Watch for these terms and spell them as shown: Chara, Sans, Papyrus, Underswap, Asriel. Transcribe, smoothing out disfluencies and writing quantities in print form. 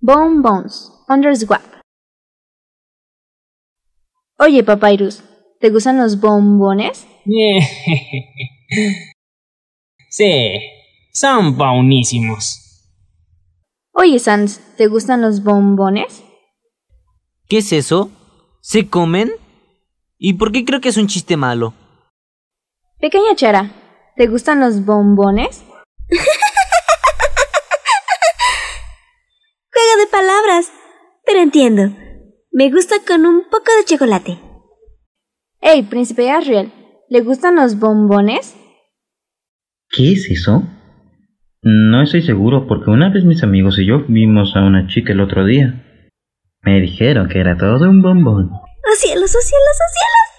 Bonbons, Underswap. Oye, Papyrus, ¿te gustan los bombones? Sí, son buenísimos. Oye, Sans, ¿te gustan los bombones? ¿Qué es eso? ¿Se comen? ¿Y por qué creo que es un chiste malo? Pequeña Chara, ¿te gustan los bombones? Juego de palabras, pero entiendo. Me gusta con un poco de chocolate. Hey, príncipe Ariel, ¿le gustan los bombones? ¿Qué es eso? No estoy seguro porque una vez mis amigos y yo vimos a una chica el otro día. Me dijeron que era todo un bombón. ¡Oh cielos, oh cielos, oh cielos!